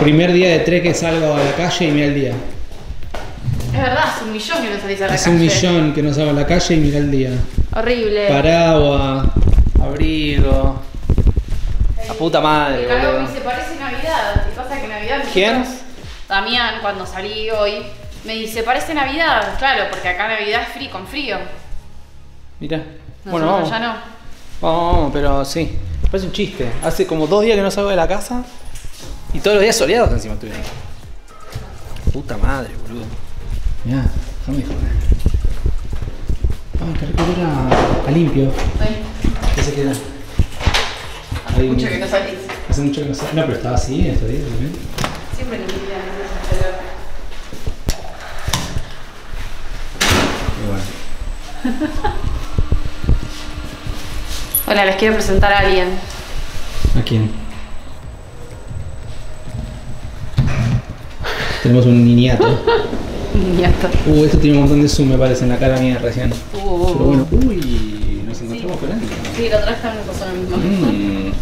Primer día de tres que salgo a la calle y mira el día. Es verdad, es un millón que no salís a la calle. Es un millón que no salgo a la calle y mira el día. Horrible. Paraguas, abrigo. La puta madre, boludo. Se parece Navidad. ¿Te pasa que Navidad? ¿Quién? Damián, cuando salí hoy, me dice, parece Navidad. Claro, porque acá Navidad es frío, con frío. Mirá. Bueno, vamos. Ya no. Vamos, pero sí. Parece un chiste. Hace como 2 días que no salgo de la casa y todos los días soleados encima estuvieron. Puta madre, boludo. Mirá, déjame joder. Ah, que recupera a limpio. ¿Qué se queda? Hace mucho que no salís. Hace mucho que no salís. No, pero estaba así, estos días también. Siempre limpia, no sé si igual. Hola, les quiero presentar a alguien. ¿A quién? Tenemos un niñato. Niñato. Esto tiene un montón de zoom, me parece, en la cara mía recién. Pero bueno, uy, nos encontramos con alguien. Sí, la otra vez también pasó lo mismo.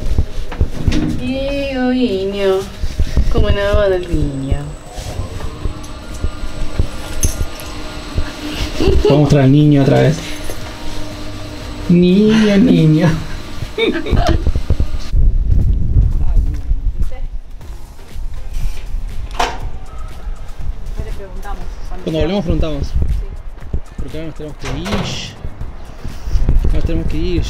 Diego Guiño, como en agua del niño. ¿Puedo mostrar al niño otra vez? Niño, niño. Cuando volvemos preguntamos. Sí. Porque ahora nos tenemos que ir. Nos tenemos que ir.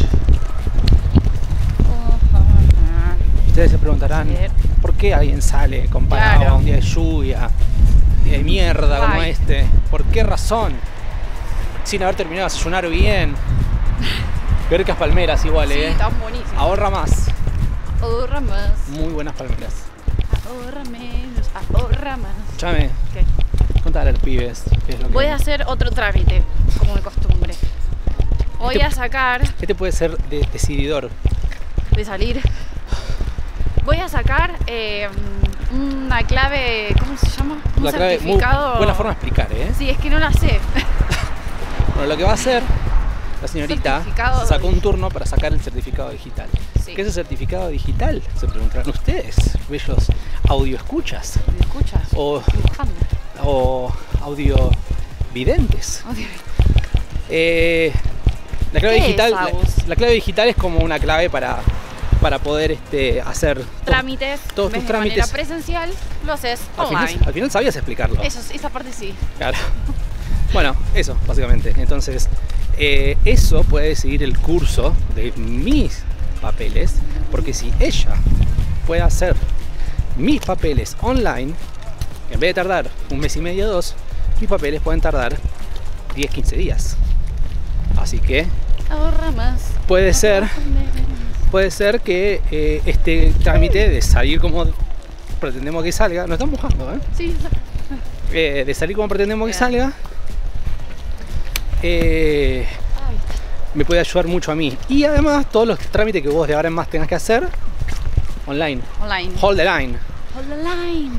Ustedes se preguntarán, ¿por qué alguien sale comparado a un día de lluvia, un día de mierda como este? ¿Por qué razón? Sin haber terminado de desayunar bien. Vercas palmeras igual, sí, están buenísimas. Ahorra más. Ahorra más. Muy buenas palmeras. Ahorra menos, ahorra más. Escuchame. ¿Qué? Contale al pibe. Voy a hacer otro trámite, como de costumbre. Voy a sacar... Este puede ser de decididor. De salir. Voy a sacar una clave... ¿Cómo se llama? Un la certificado... Clave, buena forma de explicar, Sí, es que no la sé. Bueno, lo que va a hacer... La señorita sacó un turno para sacar el certificado digital. Sí. ¿Qué es el certificado digital? Se preguntarán ustedes, bellos audioescuchas. ¿Escuchas? O audiovidentes. La clave digital. La clave digital es como una clave para poder hacer trámites, todos tus trámites. De manera presencial lo haces online. Al final sabías explicarlo. Eso, esa parte sí. Claro. Bueno, eso, básicamente. Entonces, eso puede decidir el curso de mis papeles, porque si ella puede hacer mis papeles online, en vez de tardar 1 mes y medio, 2, mis papeles pueden tardar 10, 15 días. Así que... Ahorra más. Puede ser que este trámite de salir como pretendemos que salga... Nos están mojando, Sí. De salir como pretendemos que salga... me puede ayudar mucho a mí. Y además todos los trámites que vos de ahora en más tengas que hacer online. Hold the line. Hold the line.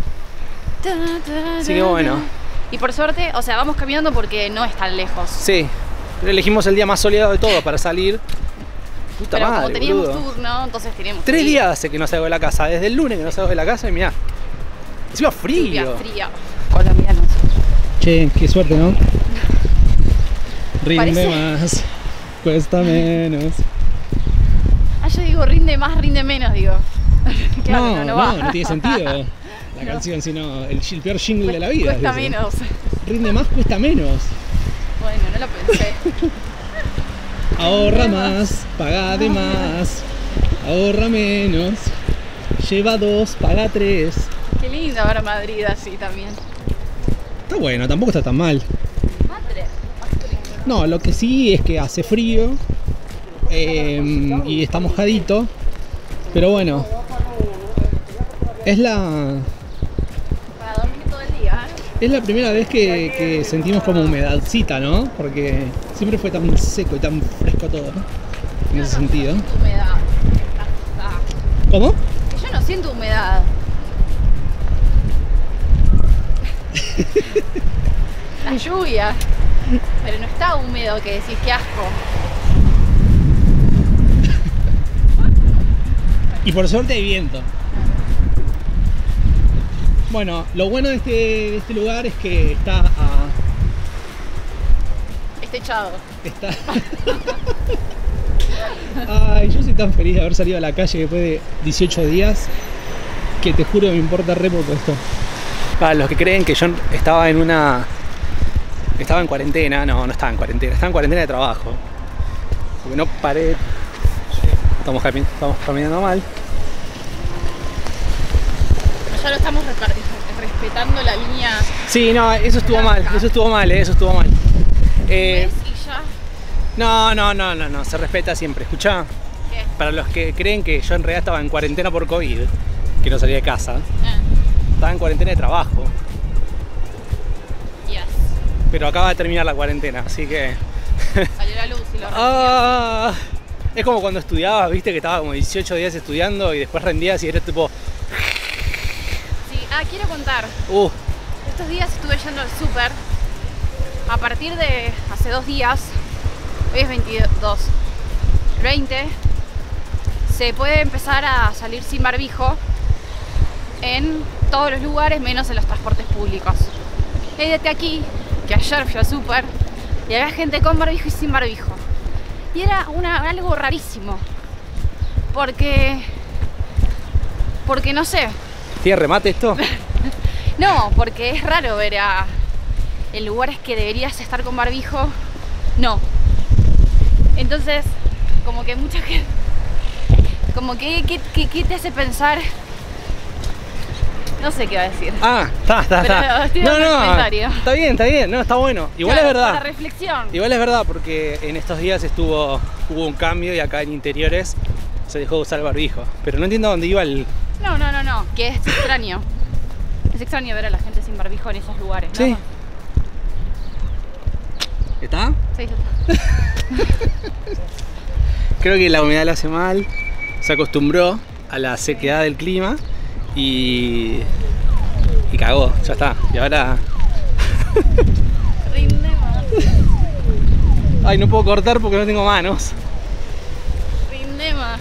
Así que bueno. Y por suerte, o sea, vamos caminando porque no es tan lejos. Sí. Pero elegimos el día más soleado de todo para salir. Puta pero madre, como teníamos turno, entonces teníamos 3 días hace que no salgo de la casa. Desde el lunes que no salgo de la casa y mirá. Encima frío. Hola, mirá nosotros. Che, qué suerte, ¿no? Rinde más, cuesta menos. Ah, yo digo rinde más, rinde menos, digo. Claro, no tiene sentido la canción, sino el peor jingle de la vida. Cuesta menos. Rinde más, cuesta menos. Bueno, no lo pensé. Ahorra más, paga de más. Ahorra menos, lleva 2, paga 3. Qué lindo ahora Madrid así también. Está bueno, tampoco está tan mal. No, lo que sí es que hace frío y está mojadito, pero bueno, es la... Para dormir todo el día, Es la primera vez que sentimos como humedadcita, ¿no? Porque siempre fue tan seco y tan fresco todo, en ese sentido. Yo no siento humedad. ¿Cómo? Yo no siento humedad. La lluvia. Pero no está húmedo, que decís, qué asco. Y por suerte hay viento. Bueno, lo bueno de este lugar es que está a... Está echado. Está... Ay, yo soy tan feliz de haber salido a la calle después de 18 días que te juro que me importa re poco esto. Para los que creen que yo estaba en una... Estaba en cuarentena, no estaba en cuarentena, estaba en cuarentena de trabajo. Porque no paré. Estamos caminando mal. Pero ya lo estamos respetando la línea. Sí, no, eso estuvo mal, eso estuvo mal. No, se respeta siempre. Escuchá, ¿qué? Para los que creen que yo en realidad estaba en cuarentena por COVID, que no salía de casa, estaba en cuarentena de trabajo. Yes. Pero acaba de terminar la cuarentena, así que... Salió la luz y lo es como cuando estudiabas, viste, que estaba como 18 días estudiando y después rendías y eres tipo... Sí, quiero contar. Estos días estuve yendo al súper. A partir de hace 2 días, hoy es 22, 20, se puede empezar a salir sin barbijo en todos los lugares, menos en los transportes públicos. Quédate aquí, que ayer fui al súper y había gente con barbijo y sin barbijo. Y era algo rarísimo, porque no sé. ¿Tiene remate esto? No, porque es raro ver a... en lugares que deberías estar con barbijo, no. Entonces, como que mucha gente... Como que, ¿qué te hace pensar? No sé qué va a decir. Estoy dando el comentario. Está bien, no, está bueno. Igual claro, es verdad. La reflexión. Igual es verdad, porque en estos días hubo un cambio y acá en interiores se dejó de usar el barbijo. Pero no entiendo dónde iba el... No, que es extraño. Es extraño ver a la gente sin barbijo en esos lugares, ¿no? Sí. ¿Está? Sí, está. Creo que la humedad le hace mal. Se acostumbró a la sequedad del clima y cagó, ya está. Y ahora... Rinde más. Ay, no puedo cortar porque no tengo manos. Rinde más.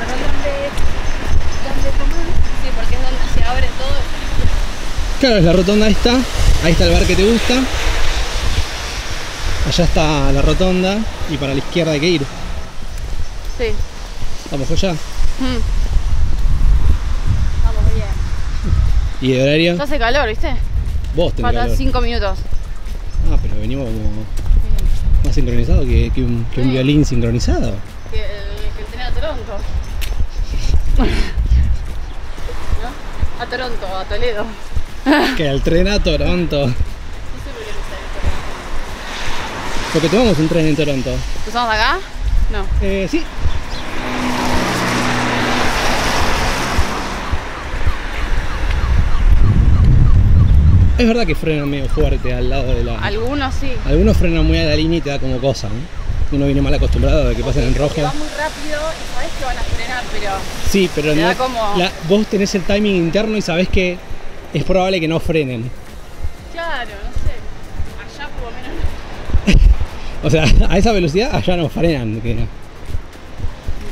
Bueno, ¿dónde tomar? Sí, porque es donde se abre todo. Claro, es la rotonda esta. Ahí está el bar que te gusta. Allá está la rotonda y para la izquierda hay que ir. Sí. Vamos allá. Vamos bien. ¿Y de horario? Ya hace calor, ¿viste? Vos tenés calor. Faltan 5 minutos. Ah, pero venimos como más sincronizado que un violín sincronizado. Que el tren a Toronto. ¿No? A Toronto, a Toledo. Que el tren a Toronto. Porque tomamos un tren en Toronto. ¿Cruzamos acá? No. Sí. Es verdad que frenan medio fuerte al lado de la... Algunos sí. Algunos frenan muy a la línea y te da como cosa, ¿eh? Uno viene mal acostumbrado de que pasen en rojo. Va muy rápido y sabes que van a frenar, pero... Sí, pero no, da como... vos tenés el timing interno y sabés que es probable que no frenen. Claro, no sé. Allá por lo menos no. O sea, a esa velocidad allá no frenan. Que no.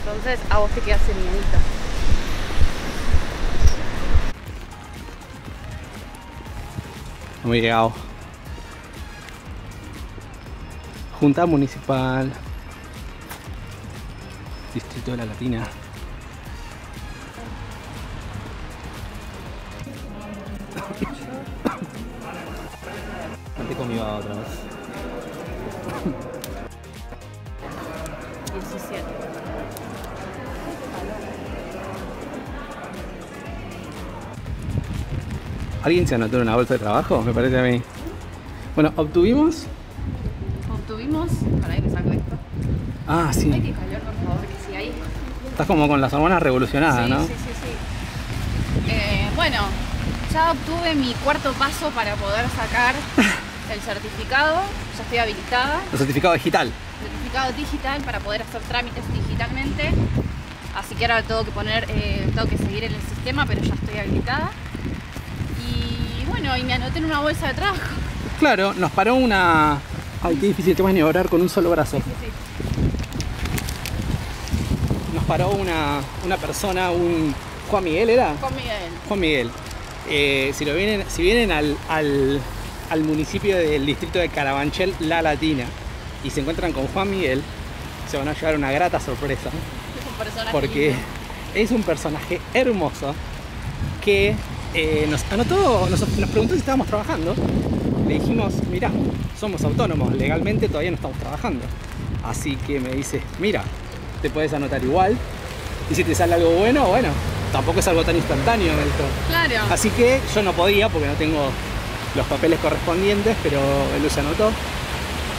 Entonces a vos te quedas en miedita. Hemos llegado. Junta Municipal. Distrito de La Latina. Antes conmigo otra vez. 17. ¿Alguien se anotó en una bolsa de trabajo? Me parece a mí. Bueno, obtuvimos... Para que saco esto. Ah, sí. Ay, qué calor, por favor, que sí, ahí. Estás como con las hormonas revolucionadas, sí, ¿no? Sí. Bueno, ya obtuve mi cuarto paso para poder sacar... el certificado, ya estoy habilitada. ¿El certificado digital? El certificado digital para poder hacer trámites digitalmente. Así que ahora tengo que seguir en el sistema, pero ya estoy habilitada. Y bueno, y me anoté en una bolsa de trabajo. Claro, nos paró una... Ay, qué difícil, te vas a maniobrar con un solo brazo. Sí. Nos paró una persona, un... ¿Juan Miguel era? Juan Miguel. si vienen al municipio del distrito de Carabanchel La Latina y se encuentran con Juan Miguel, se van a llevar una grata sorpresa. Es un personaje porque lindo. Es un personaje hermoso que nos anotó, nos preguntó si estábamos trabajando. Le dijimos, mirá, somos autónomos, legalmente todavía no estamos trabajando. Así que me dice, mira, te puedes anotar igual. Y si te sale algo bueno, bueno, tampoco es algo tan instantáneo esto. Claro. Así que yo no podía porque no tengo los papeles correspondientes, pero él se anotó.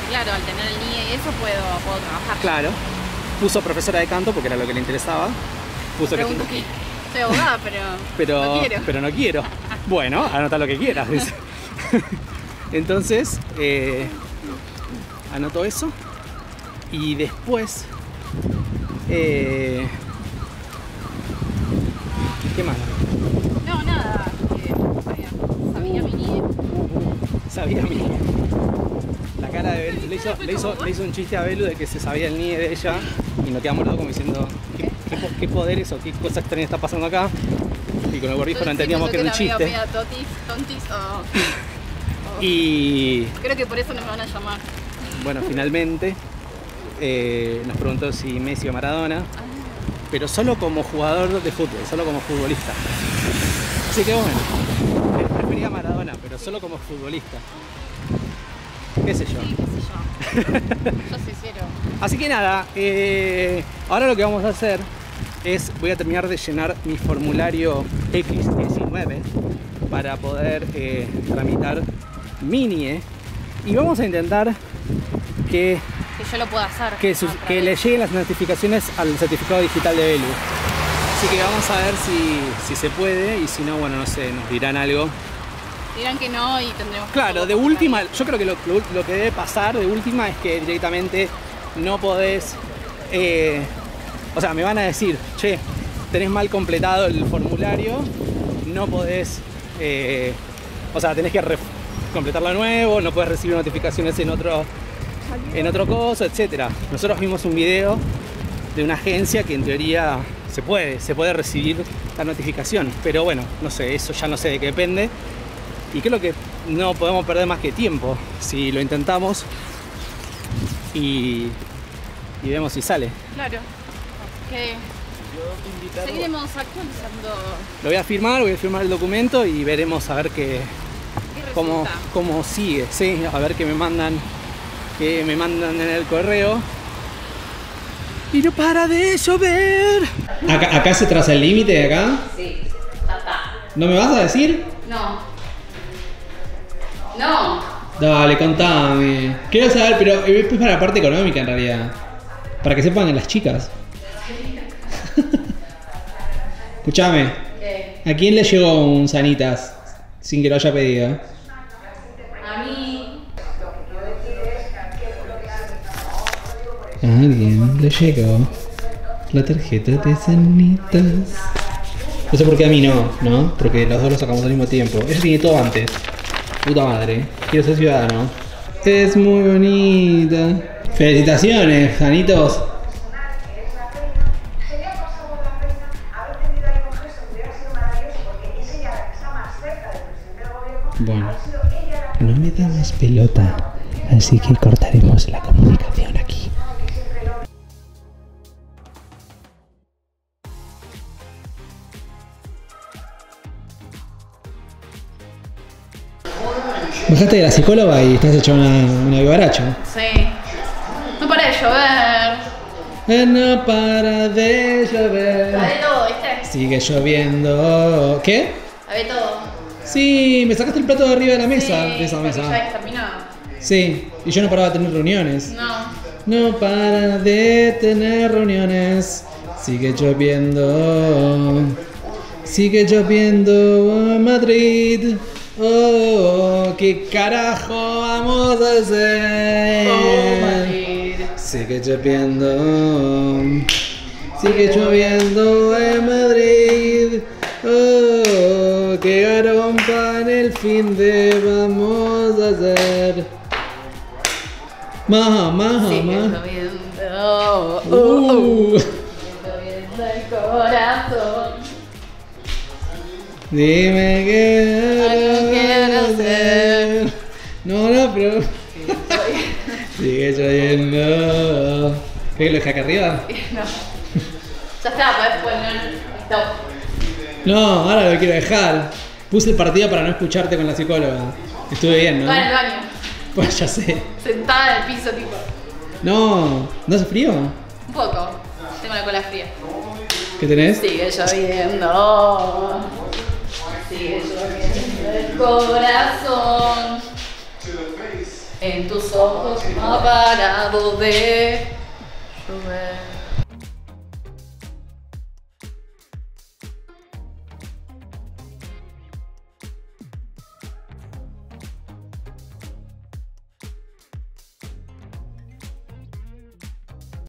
Claro, al tener el NIE y eso puedo trabajar. Claro. Puso profesora de canto porque era lo que le interesaba. Puso que soy abogada, pero no quiero. Bueno, anota lo que quieras. Entonces, anotó eso. Y después, ¿qué más? No, nada, sabía mi NIE. Sabía mi NIE. La cara de Belu, le hizo un chiste a Belu de que se sabía el NIE de ella y nos quedamos todos como diciendo, ¿qué poder eso? ¿Qué cosa extraña está pasando acá? Y con el gorrijo no entendíamos que era un chiste. Y creo que por eso nos van a llamar. Bueno, finalmente nos preguntó si Messi o Maradona, pero solo como jugador de fútbol, solo como futbolista. Así que bueno, prefería Maradona, pero solo como futbolista. ¿Qué sé yo? Sí, qué sé yo. Yo soy cero. Así que nada, ahora lo que vamos a hacer es, voy a terminar de llenar mi formulario X19 para poder tramitar mi NIE y vamos a intentar que yo lo pueda hacer, que le lleguen las notificaciones al certificado digital de Belu. Así que vamos a ver si se puede y si no, bueno, no sé, nos dirán algo. Dirán que no y tendremos que... Claro, de última, yo creo que lo que debe pasar de última es que directamente no podés... o sea, me van a decir, che, tenés mal completado el formulario, no podés... o sea, tenés que completarlo nuevo, no podés recibir notificaciones en otro coso, etcétera. Nosotros vimos un video de una agencia que en teoría se puede recibir la notificación, pero bueno, no sé, eso ya no sé de qué depende y creo que no podemos perder más que tiempo si lo intentamos y vemos si sale. Claro, que seguiremos actualizando. Lo voy a firmar el documento y veremos a ver cómo sigue, sí, a ver qué me mandan. Que me mandan en el correo y no para de llover. ¿Acá se traza el límite? ¿Acá? Sí, ya está. ¿No me vas a decir? No. No. Dale, contame. Quiero saber, pero es para la parte económica en realidad. Para que sepan las chicas. Escuchame. ¿A quién le llegó un Sanitas sin que lo haya pedido? A alguien le llegó la tarjeta de Sanitas. No sé por qué a mí no, ¿no? Porque los dos lo sacamos al mismo tiempo. Ella tiene todo antes. Puta madre. Quiero ser ciudadano. Es muy bonita. Felicitaciones, Sanitos. Bueno. No me da más pelota. Así que cortaremos la comunicación aquí. Bajaste de la psicóloga y estás hecho una vivaracha. Sí. No para de llover. No para de llover. A ver todo, ¿viste? Sigue lloviendo. ¿Qué? A ver todo. Sí, me sacaste el plato de arriba de la mesa. Sí, de esa mesa. Ya examinado. Sí, y yo no paraba de tener reuniones. No. No para de tener reuniones. Sigue lloviendo. Sigue lloviendo a Madrid. Oh, qué carajo vamos a hacer. Sigue lloviendo. Sigue lloviendo en Madrid. Oh, qué garompa en el fin de vamos a hacer. Maja. Sigue lloviendo. Sigue lloviendo el corazón. Dime qué no hacer. No, no, pero... Sigue lloviendo. ¿Qué, lo dejé acá arriba? No. Ya está, podés poner stop. No, ahora lo quiero dejar. Puse el partido para no escucharte con la psicóloga. Estuve bien, ¿no? Estaba en el baño. Pues ya sé. Sentada en el piso, tipo. No, ¿no hace frío? Un poco. Tengo la cola fría. ¿Qué tenés? Sigue lloviendo. Sigue lloviendo el corazón. En tus ojos no ha parado de llover.